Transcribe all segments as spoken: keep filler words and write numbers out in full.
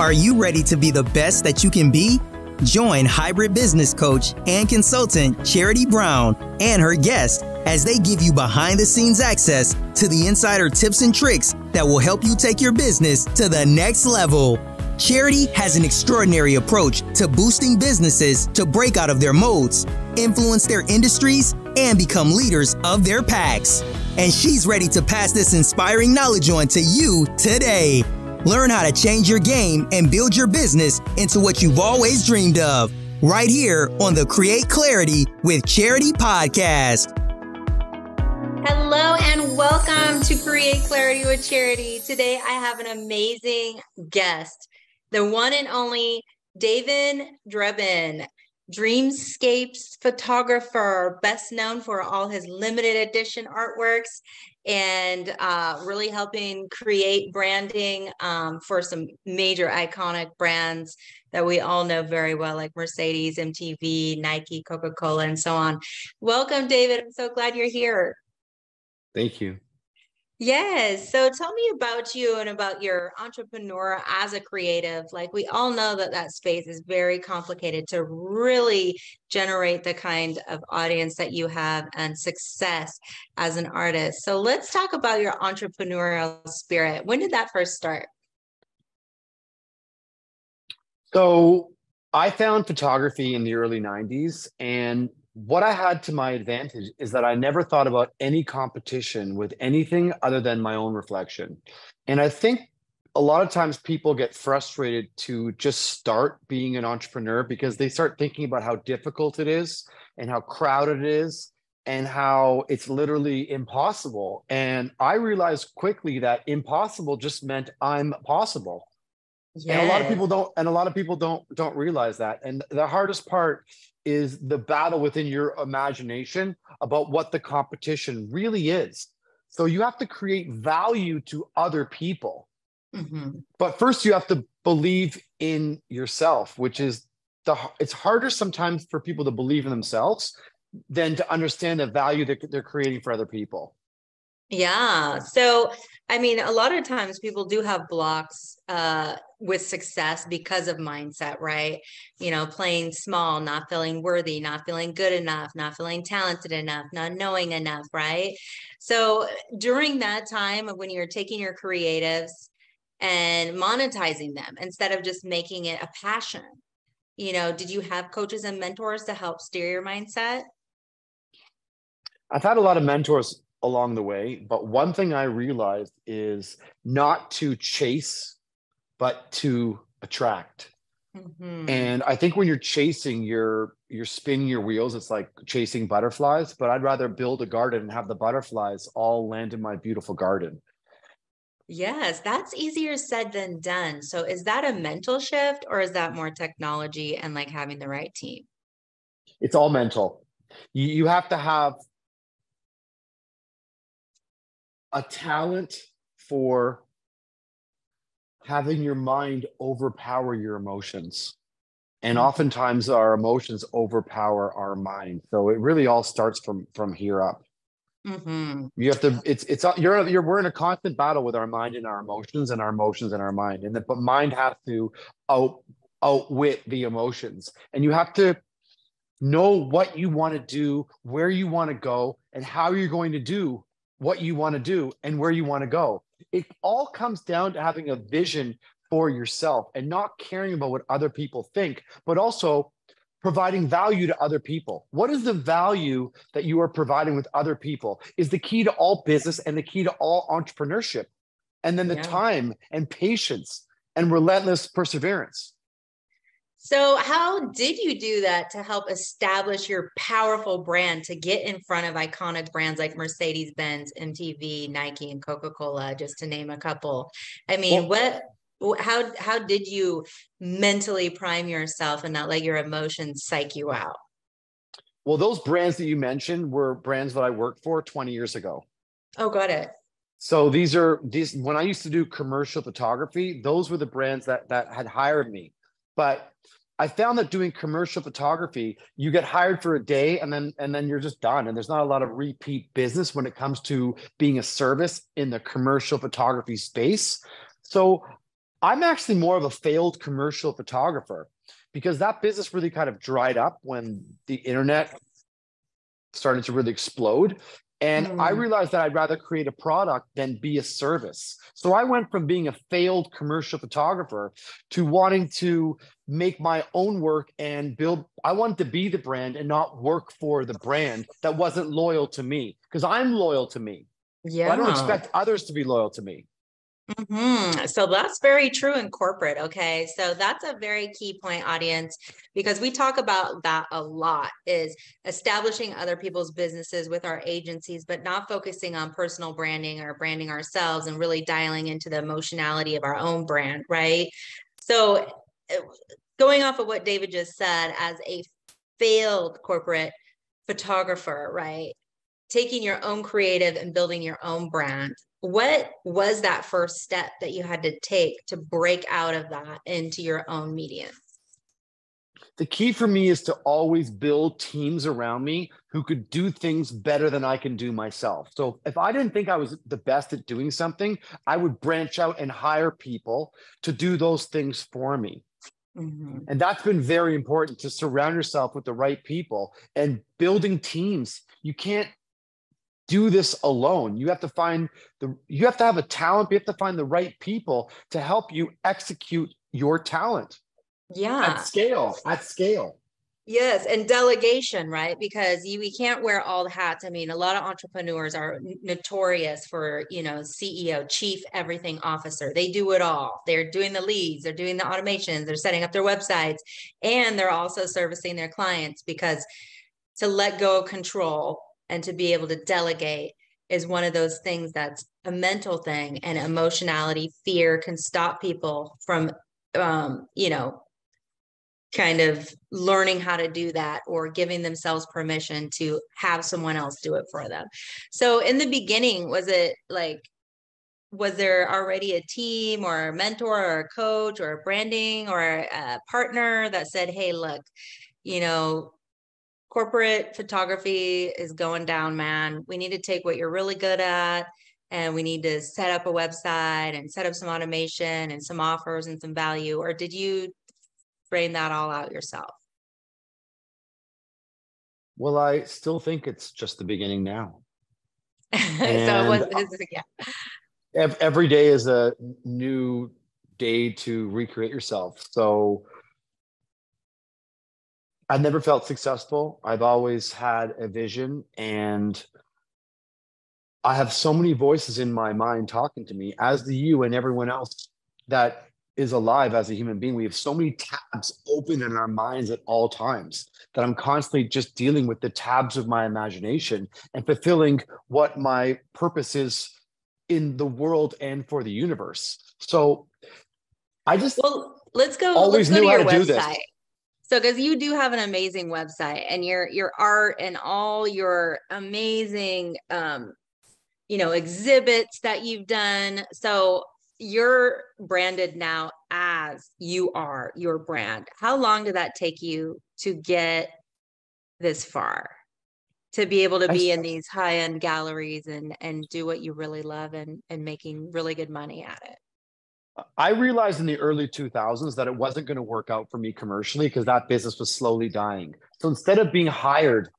Are you ready to be the best that you can be? Join hybrid business coach and consultant Charity Brown and her guests as they give you behind-the-scenes access to the insider tips and tricks that will help you take your business to the next level. Charity has an extraordinary approach to boosting businesses to break out of their molds, influence their industries, and become leaders of their packs. And she's ready to pass this inspiring knowledge on to you today. Learn how to change your game and build your business into what you've always dreamed of, right here on the Create Clarity with Charity podcast. Hello and welcome to Create Clarity with Charity. Today I have an amazing guest, the one and only David Drebin, Dreamscapes photographer, best known for all his limited edition artworks and uh, really helping create branding um, for some major iconic brands that we all know very well, like Mercedes, M T V, Nike, Coca Cola, and so on. Welcome, David. I'm so glad you're here. Thank you. Yes. So tell me about you and about your entrepreneur as a creative. Like, we all know that that space is very complicated to really generate the kind of audience that you have and success as an artist. So let's talk about your entrepreneurial spirit. When did that first start? So I found photography in the early nineties, and what I had to my advantage is that I never thought about any competition with anything other than my own reflection. And I think a lot of times people get frustrated to just start being an entrepreneur because they start thinking about how difficult it is and how crowded it is and how it's literally impossible. And I realized quickly that impossible just meant I'm possible. Yes. And a lot of people don't, and a lot of people don't, don't realize that. And the hardest part is the battle within your imagination about what the competition really is. So you have to create value to other people. Mm-hmm. But first you have to believe in yourself, which is the, it's harder sometimes for people to believe in themselves than to understand the value that they're creating for other people. Yeah. So, I mean, a lot of times people do have blocks uh, with success because of mindset, right? You know, playing small, not feeling worthy, not feeling good enough, not feeling talented enough, not knowing enough, right? So during that time when you're taking your creatives and monetizing them instead of just making it a passion, you know, did you have coaches and mentors to help steer your mindset? I've had a lot of mentors along the way, but one thing I realized is not to chase, but to attract. Mm-hmm. And I think when you're chasing, you're you're spinning your wheels. It's like chasing butterflies, but I'd rather build a garden and have the butterflies all land in my beautiful garden. Yes, that's easier said than done. So is that a mental shift, or is that more technology and like having the right team? It's all mental. You, you have to have a talent for having your mind overpower your emotions. And oftentimes our emotions overpower our mind. So it really all starts from, from here up. Mm-hmm. You have to, it's, it's, you're, you're, we're in a constant battle with our mind and our emotions and our emotions and our mind. And the but mind has to out, outwit the emotions. And you have to know what you want to do, where you want to go, and how you're going to do what you want to do and where you want to go. It all comes down to having a vision for yourself and not caring about what other people think, but also providing value to other people. What is the value that you are providing with other people is the key to all business and the key to all entrepreneurship. And then the yeah. time and patience and relentless perseverance. So how did you do that to help establish your powerful brand to get in front of iconic brands like Mercedes Benz, M T V, Nike, and Coca Cola, just to name a couple? I mean, well, what, how, how did you mentally prime yourself and not let your emotions psych you out? Well, those brands that you mentioned were brands that I worked for twenty years ago. Oh, got it. So these are these when I used to do commercial photography, those were the brands that that had hired me. But I found that doing commercial photography, you get hired for a day and then and then you're just done. And there's not a lot of repeat business when it comes to being a service in the commercial photography space. So I'm actually more of a failed commercial photographer, because that business really kind of dried up when the internet started to really explode. And mm. I realized that I'd rather create a product than be a service. So I went from being a failed commercial photographer to wanting to make my own work and build. I wanted to be the brand and not work for the brand that wasn't loyal to me, because I'm loyal to me. Yeah, but I don't expect others to be loyal to me. Mm-hmm. So that's very true in corporate. Okay. So that's a very key point, audience, because we talk about that a lot, is establishing other people's businesses with our agencies, but not focusing on personal branding or branding ourselves and really dialing into the emotionality of our own brand. Right. So going off of what David just said, as a failed corporate photographer, right, taking your own creative and building your own brand, what was that first step that you had to take to break out of that into your own medium? The key for me is to always build teams around me who could do things better than I can do myself. So if I didn't think I was the best at doing something, I would branch out and hire people to do those things for me. Mm-hmm. And that's been very important, to surround yourself with the right people and building teams. You can't do this alone. You have to find the, you have to have a talent, you have to find the right people to help you execute your talent. Yeah. At scale, at scale. Yes. And delegation, right? Because you, we can't wear all the hats. I mean, a lot of entrepreneurs are notorious for, you know, C E O, chief everything officer. They do it all. They're doing the leads, they're doing the automations, they're setting up their websites, and they're also servicing their clients, because to let go of control and to be able to delegate is one of those things that's a mental thing, and emotionality, fear can stop people from, um, you know, kind of learning how to do that, or giving themselves permission to have someone else do it for them. So in the beginning, was it like, was there already a team or a mentor or a coach or a branding or a partner that said, hey, look, you know, corporate photography is going down, man. We need to take what you're really good at, and we need to set up a website and set up some automation and some offers and some value? Or did you brain that all out yourself? Well, I still think it's just the beginning now. So it was, it's, yeah. Every day is a new day to recreate yourself. So I've never felt successful. I've always had a vision, and I have so many voices in my mind talking to me, as the you and everyone else that is alive as a human being. We have so many tabs open in our minds at all times that I'm constantly just dealing with the tabs of my imagination and fulfilling what my purpose is in the world and for the universe. So I just well, let's go, always let's go knew to your how to website. do this. So, because you do have an amazing website, and your your art and all your amazing, um, you know, exhibits that you've done. So you're branded now as you are your brand. How long did that take you to get this far, to be able to be in these high-end galleries and and do what you really love and and making really good money at it? I realized in the early two thousands that it wasn't going to work out for me commercially, because that business was slowly dying. So instead of being hired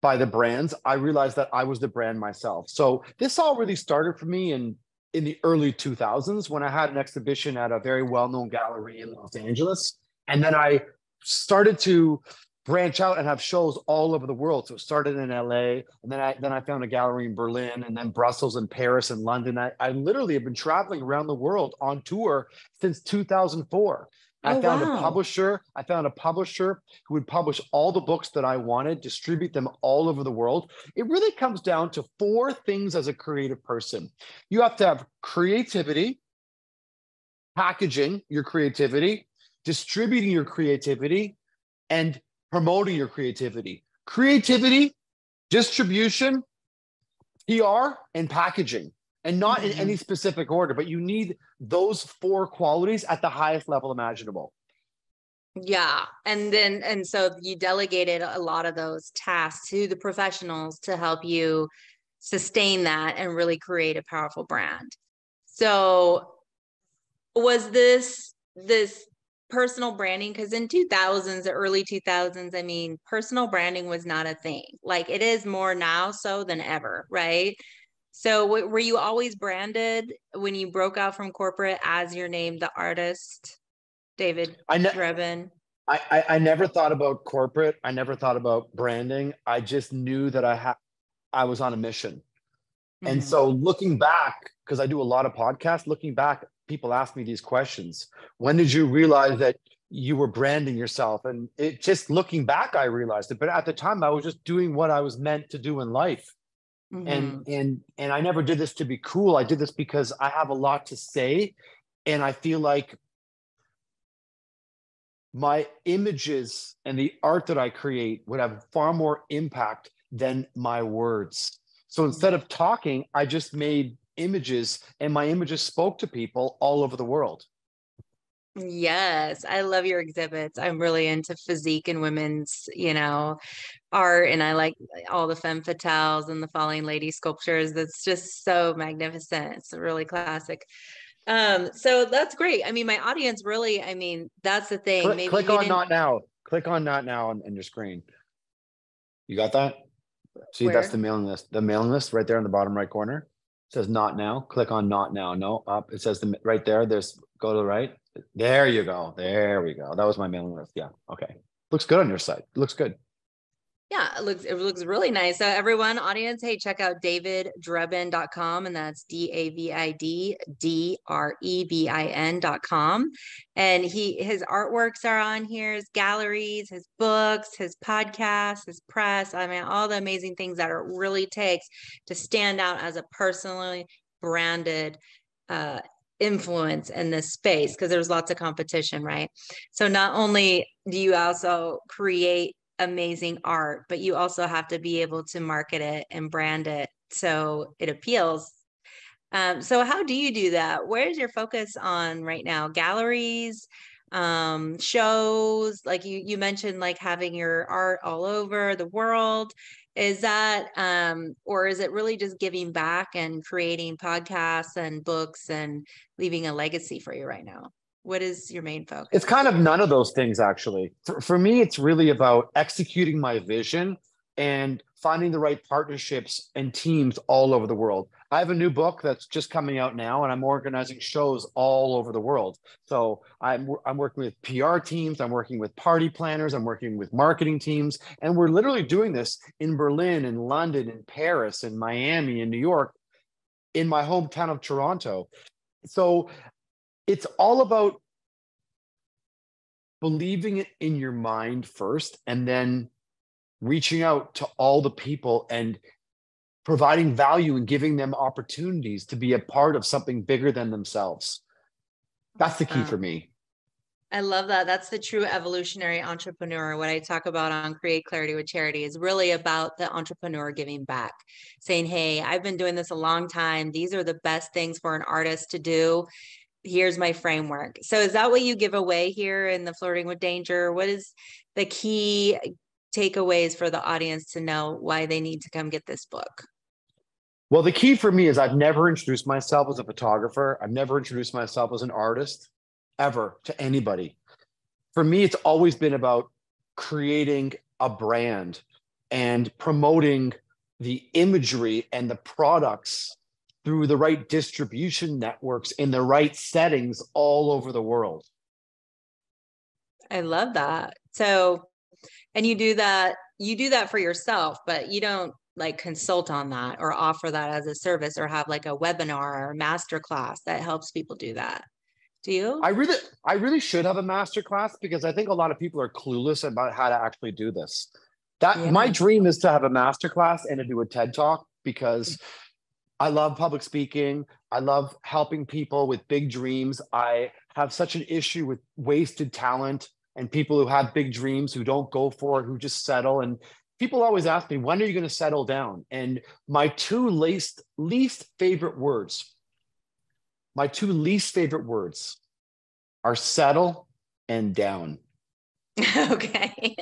by the brands, I realized that I was the brand myself. So this all really started for me in, in the early two thousands, when I had an exhibition at a very well-known gallery in Los Angeles. And then I started to branch out and have shows all over the world. So it started in L A, and then I then I found a gallery in Berlin, and then Brussels and Paris and London. I, I literally have been traveling around the world on tour since two thousand four. I oh, found wow. a publisher. I found a publisher who would publish all the books that I wanted, distribute them all over the world. It really comes down to four things as a creative person. You have to have creativity, packaging your creativity, distributing your creativity, and promoting your creativity. Creativity, distribution, P R, and packaging. And not in any specific order, but you need those four qualities at the highest level imaginable. Yeah. And then, and so you delegated a lot of those tasks to the professionals to help you sustain that and really create a powerful brand. So was this, this personal branding, because in two thousands, the early two thousands, I mean, personal branding was not a thing. Like it is more now so than ever, right? So w- were you always branded when you broke out from corporate as your name, the artist, David I ne- Drebin? I, I, I never thought about corporate. I never thought about branding. I just knew that I ha- I was on a mission. And so looking back, because I do a lot of podcasts, looking back, people ask me these questions. When did you realize that you were branding yourself? And it just looking back, I realized it. But at the time, I was just doing what I was meant to do in life. Mm-hmm. And, and, and I never did this to be cool. I did this because I have a lot to say. And I feel like my images and the art that I create would have far more impact than my words. So instead of talking, I just made images, and my images spoke to people all over the world. Yes, I love your exhibits. I'm really into physique and women's, you know, art, and I like all the femme fatales and the falling lady sculptures. That's just so magnificent. It's really classic. Um, so that's great. I mean, my audience really, I mean, that's the thing. Click, Maybe click on not now. Click on not now on, on your screen. You got that? See, Where? That's the mailing list. The mailing list right there in the bottom right corner. It says not now. Click on not now. No, up. It says the right there. There's go to the right. There you go. There we go. That was my mailing list. Yeah. Okay. Looks good on your site. Looks good. Yeah, it looks it looks really nice. So everyone, audience, hey, check out david drebin dot com, and that's D A V I D D R E B I N dot com. And he his artworks are on here, his galleries, his books, his podcasts, his press. I mean, all the amazing things that it really takes to stand out as a personally branded uh influence in this space, because there's lots of competition, right? So not only do you also create amazing art, but you also have to be able to market it and brand it so it appeals. Um, so how do you do that? Where's your focus on right now? Galleries, um, shows, like you you mentioned, like having your art all over the world. Is that, um, or is it really just giving back and creating podcasts and books and leaving a legacy for you right now? What is your main focus? It's kind of none of those things, actually. For, for me, it's really about executing my vision and finding the right partnerships and teams all over the world. I have a new book that's just coming out now, and I'm organizing shows all over the world. So I'm I'm working with P R teams, I'm working with party planners, I'm working with marketing teams, and we're literally doing this in Berlin, in London, in Paris, in Miami, in New York, in my hometown of Toronto. So it's all about believing it in your mind first, and then reaching out to all the people and providing value and giving them opportunities to be a part of something bigger than themselves. That's the key for me. I love that. That's the true evolutionary entrepreneur. What I talk about on Create Clarity with Charity is really about the entrepreneur giving back, saying, hey, I've been doing this a long time. These are the best things for an artist to do. Here's my framework. So is that what you give away here in the Flirting with Danger? What is the key takeaways for the audience to know why they need to come get this book? Well, the key for me is I've never introduced myself as a photographer. I've never introduced myself as an artist ever to anybody. For me, it's always been about creating a brand and promoting the imagery and the products through the right distribution networks in the right settings all over the world. I love that. So, and you do that, you do that for yourself, but you don't like consult on that or offer that as a service or have like a webinar or masterclass that helps people do that. Do you? I really, I really should have a masterclass, because I think a lot of people are clueless about how to actually do this. That yeah. My dream is to have a masterclass and to do a TED Talk, because I love public speaking. I love helping people with big dreams. I have such an issue with wasted talent and people who have big dreams who don't go for it, who just settle. And people always ask me, when are you going to settle down? And my two least, least favorite words, my two least favorite words are settle and down. Okay.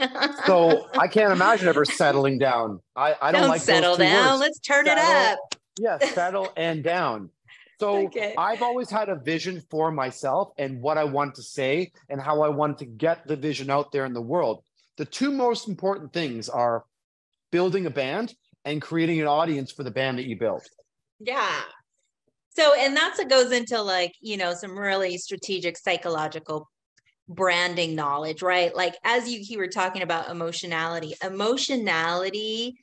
So I can't imagine ever settling down. I, I don't, don't like settle those two down. Words. Let's turn settle, it up. Yeah, settle and down. So okay. I've always had a vision for myself and what I want to say and how I want to get the vision out there in the world. The two most important things are building a band and creating an audience for the band that you build. Yeah. So, and that's, it goes into like, you know, some really strategic psychological branding knowledge, right? Like as you, you were talking about emotionality, emotionality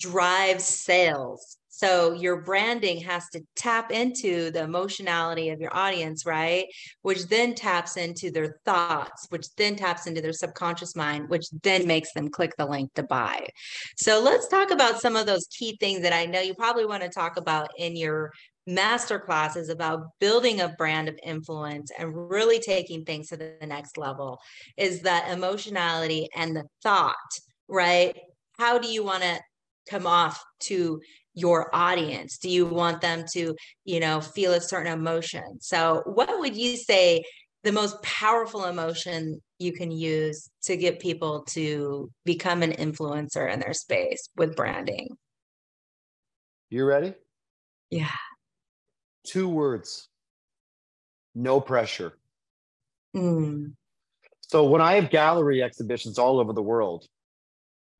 drives sales. So your branding has to tap into the emotionality of your audience, right? Which then taps into their thoughts, which then taps into their subconscious mind, which then makes them click the link to buy. So let's talk about some of those key things that I know you probably want to talk about in your masterclass is about building a brand of influence and really taking things to the next level, is that emotionality and the thought, right? How do you want to come off to your audience? Do you want them to, you know, feel a certain emotion? So what would you say the most powerful emotion you can use to get people to become an influencer in their space with branding? You ready? Yeah. Two words, no pressure. Mm. So when I have gallery exhibitions all over the world,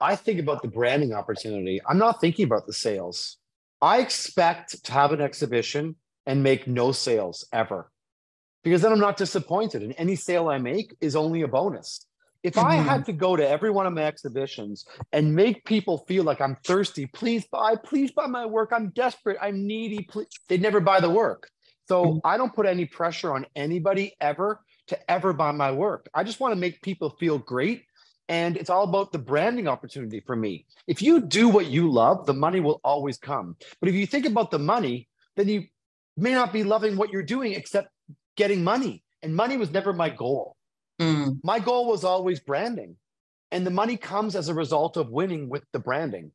I think about the branding opportunity. I'm not thinking about the sales. I expect to have an exhibition and make no sales ever, because then I'm not disappointed. And any sale I make is only a bonus. If mm-hmm. I had to go to every one of my exhibitions and make people feel like I'm thirsty, please buy, please buy my work. I'm desperate. I'm needy. Please. They'd never buy the work. So mm-hmm. I don't put any pressure on anybody ever to ever buy my work. I just want to make people feel great. And it's all about the branding opportunity for me. If you do what you love, the money will always come. But if you think about the money, then you may not be loving what you're doing except getting money. And money was never my goal. Mm. My goal was always branding. And the money comes as a result of winning with the branding.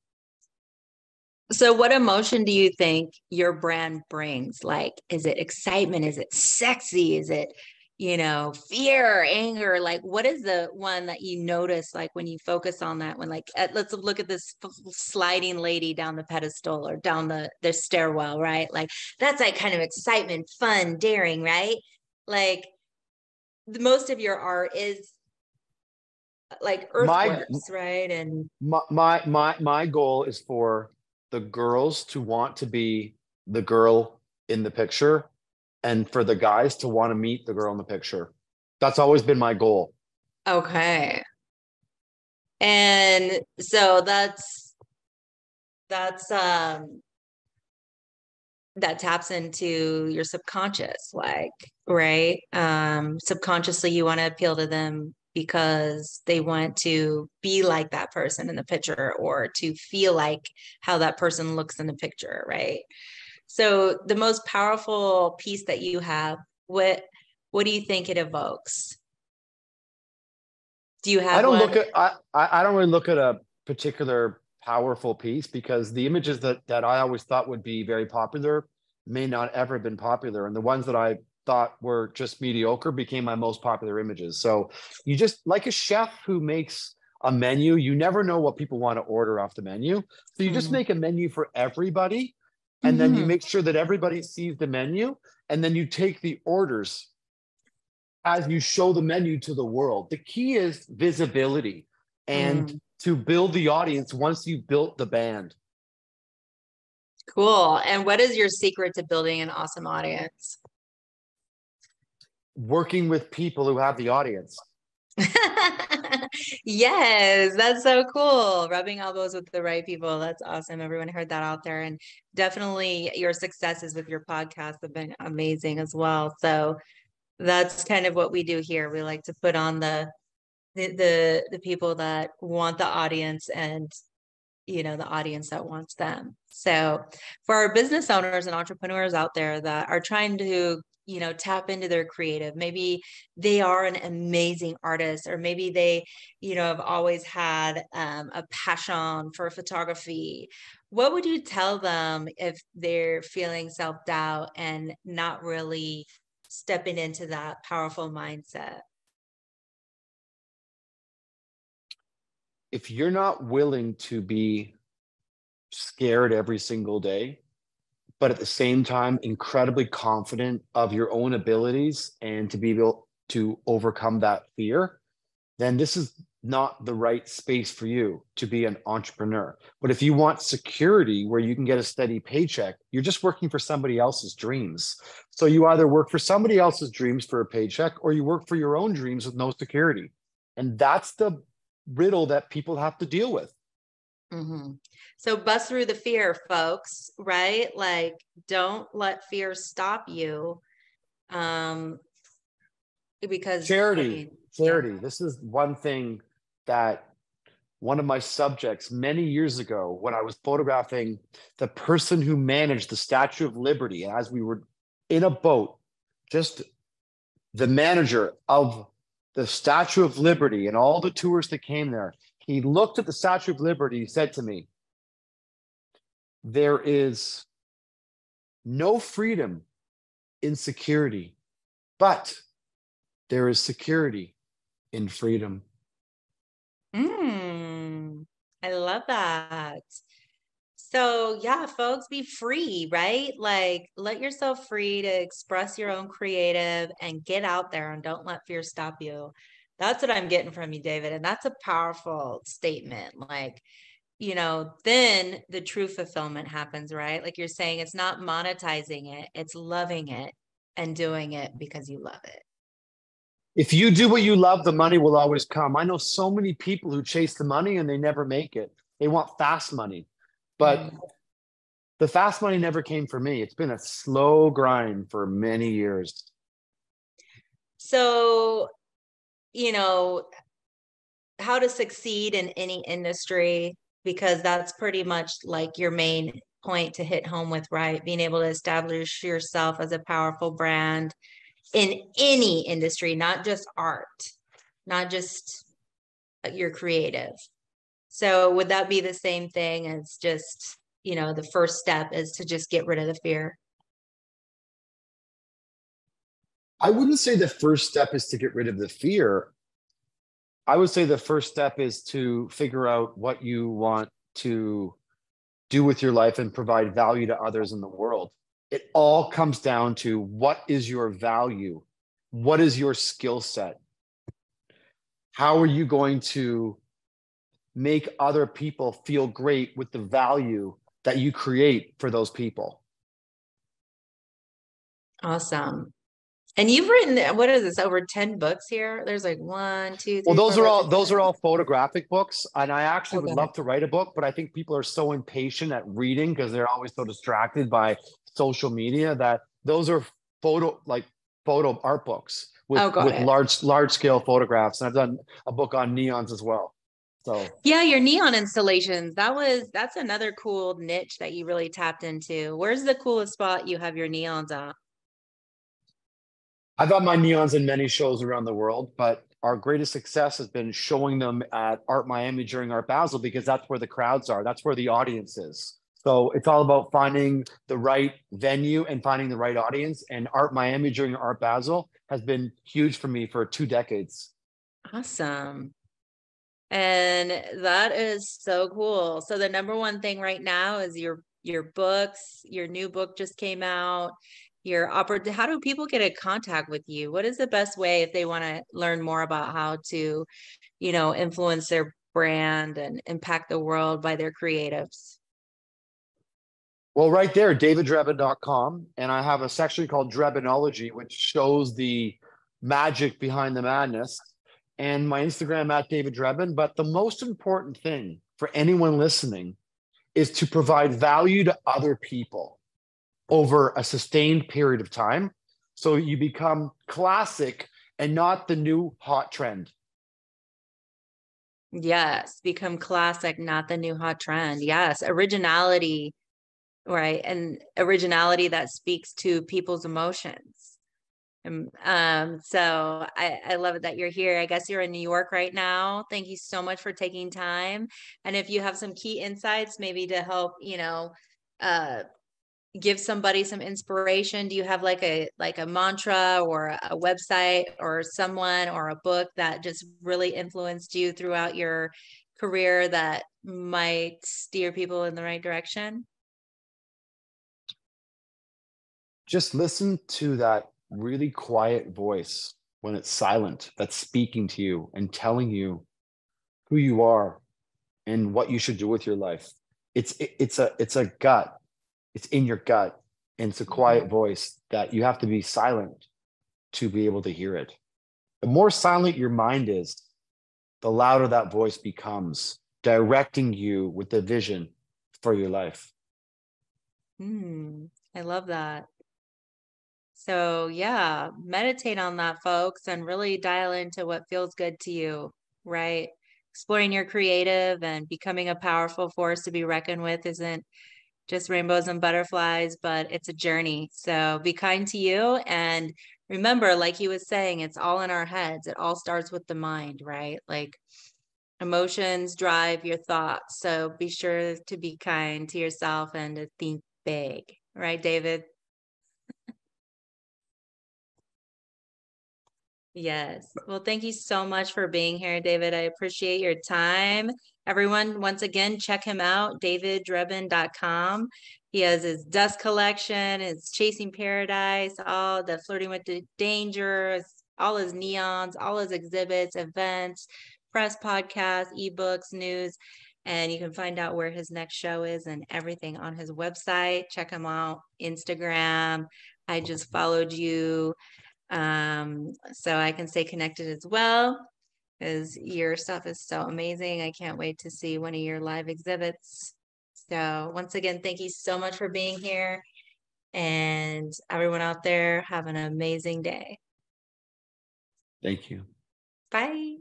So what emotion do you think your brand brings? Like, is it excitement? Is it sexy? Is it, you know, fear, anger? Like, what is the one that you notice, like when you focus on that one, like, at, let's look at this f- sliding lady down the pedestal or down the, the stairwell, right? Like that's like kind of excitement, fun, daring, right? Like the, most of your art is like earthworks, right? And my, my, my, my goal is for the girls to want to be the girl in the picture, and for the guys to want to meet the girl in the picture. That's always been my goal. Okay. And so that's, that's, um, that taps into your subconscious, like, right. Um, subconsciously you want to appeal to them because they want to be like that person in the picture, or to feel like how that person looks in the picture. Right. So the most powerful piece that you have, what what do you think it evokes? Do you have I don't one? look at I I don't really look at a particular powerful piece, because the images that that I always thought would be very popular may not ever have been popular. And the ones that I thought were just mediocre became my most popular images. So you just, like a chef who makes a menu, you never know what people want to order off the menu. So you mm-hmm. just make a menu for everybody. And then you make sure that everybody sees the menu, and then you take the orders as you show the menu to the world. The key is visibility and mm. to build the audience once you've built the band. Cool. And what is your secret to building an awesome audience? Working with people who have the audience. Yes, that's so cool. Rubbing elbows with the right people. That's awesome. Everyone heard that out there. And definitely your successes with your podcast have been amazing as well. So that's kind of what we do here. We like to put on the the the, the people that want the audience, and you know, the audience that wants them. So for our business owners and entrepreneurs out there that are trying to, you know, tap into their creative. Maybe they are an amazing artist, or maybe they, you know, have always had um, a passion for photography. What would you tell them if they're feeling self-doubt and not really stepping into that powerful mindset? If you're not willing to be scared every single day, but at the same time, incredibly confident of your own abilities and to be able to overcome that fear, then this is not the right space for you to be an entrepreneur. But if you want security where you can get a steady paycheck, you're just working for somebody else's dreams. So you either work for somebody else's dreams for a paycheck, or you work for your own dreams with no security. And that's the riddle that people have to deal with. Mm-hmm. So bust through the fear, folks, right? Like, don't let fear stop you. Um, because charity, I mean, charity. Yeah. This is one thing that one of my subjects many years ago, when I was photographing the person who managed the Statue of Liberty, and as we were in a boat, just the manager of the Statue of Liberty and all the tourists that came there, he looked at the Statue of Liberty and said to me, there is no freedom in security, but there is security in freedom. Mm, I love that. So yeah, folks, be free, right? Like, let yourself free to express your own creative and get out there and don't let fear stop you. That's what I'm getting from you, David. And that's a powerful statement. Like, you know, then the true fulfillment happens, right? Like you're saying, it's not monetizing it, it's loving it and doing it because you love it. If you do what you love, the money will always come. I know so many people who chase the money and they never make it. They want fast money, but mm. the fast money never came for me. It's been a slow grind for many years. So, you know, how to succeed in any industry, because that's pretty much like your main point to hit home with, right? Being able to establish yourself as a powerful brand in any industry, not just art, not just your creative. So would that be the same thing as just, you know, the first step is to just get rid of the fear? I wouldn't say the first step is to get rid of the fear. I would say the first step is to figure out what you want to do with your life and provide value to others in the world. It all comes down to, what is your value? What is your skill set? How are you going to make other people feel great with the value that you create for those people? Awesome. And you've written, what is this, over ten books here? There's like one, two, three. Well, those four, are all five. Those are all photographic books. And I actually okay. would love to write a book, but I think people are so impatient at reading because they're always so distracted by social media that those are photo, like photo art books with, oh, with large, large scale photographs. And I've done a book on neons as well. So yeah, your neon installations. That was, that's another cool niche that you really tapped into. Where's the coolest spot you have your neons at? I've got my neons in many shows around the world, but our greatest success has been showing them at Art Miami during Art Basel, because that's where the crowds are. That's where the audience is. So it's all about finding the right venue and finding the right audience. And Art Miami during Art Basel has been huge for me for two decades. Awesome. And that is so cool. So the number one thing right now is your, your books. Your new book just came out. Your oper- how do people get in contact with you? What is the best way if they want to learn more about how to, you know, influence their brand and impact the world by their creatives? Well, right there, david drebin dot com. And I have a section called Drebinology, which shows the magic behind the madness. And my Instagram at David Drebin. But the most important thing for anyone listening is to provide value to other people over a sustained period of time, so you become classic and not the new hot trend. Yes, become classic, not the new hot trend. Yes, originality, right? And originality that speaks to people's emotions. And um, so I, I love it that you're here. I guess you're in New York right now. Thank you so much for taking time. And if you have some key insights, maybe to help, you know, uh, give somebody some inspiration. Do you have like a like a mantra or a website or someone or a book that just really influenced you throughout your career that might steer people in the right direction? Just listen to that really quiet voice when it's silent that's speaking to you and telling you who you are and what you should do with your life. It's it, it's a it's a gut. It's in your gut. And it's a quiet voice that you have to be silent to be able to hear it. The more silent your mind is, the louder that voice becomes, directing you with the vision for your life. Hmm, I love that. So yeah, meditate on that, folks, and really dial into what feels good to you, right? Exploring your creative and becoming a powerful force to be reckoned with isn't just rainbows and butterflies, but it's a journey. So be kind to you. And remember, like he was saying, it's all in our heads. It all starts with the mind, right? Like emotions drive your thoughts. So be sure to be kind to yourself and to think big, right, David? Yes. Well, thank you so much for being here, David. I appreciate your time. Everyone, once again, check him out, david drebin dot com. He has his dust collection, his Chasing Paradise, all the Flirting with Danger, all his neons, all his exhibits, events, press, podcasts, ebooks, news. And you can find out where his next show is and everything on his website. Check him out, Instagram. I just followed you. Um, so I can stay connected as well, because your stuff is so amazing. I can't wait to see one of your live exhibits. So once again, thank you so much for being here, and everyone out there, have an amazing day. Thank you. Bye.